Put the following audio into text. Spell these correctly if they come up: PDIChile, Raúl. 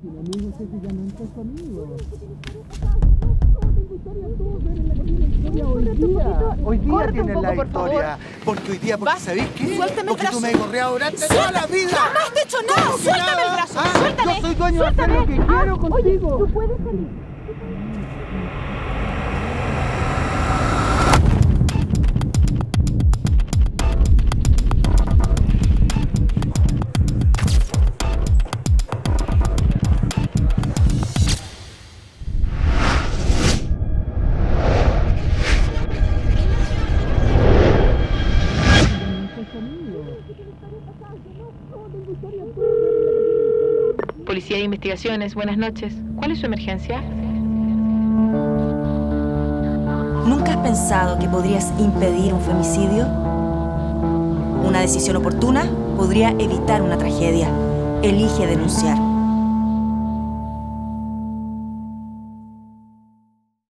Si el amigo sé que ya no entró conmigo. Hoy día tienen la historia. Porque hoy día, porque sabéis que... Porque tú me has correado durante toda la vida. ¡Jamás te he hecho nada! ¡Suéltame el brazo! ¡Suéltame! Yo soy dueño de hacer lo que quiero contigo. Oye, tú puedes salir. Policía de Investigaciones, buenas noches. ¿Cuál es su emergencia? ¿Nunca has pensado que podrías impedir un femicidio? Una decisión oportuna podría evitar una tragedia. Elige denunciar.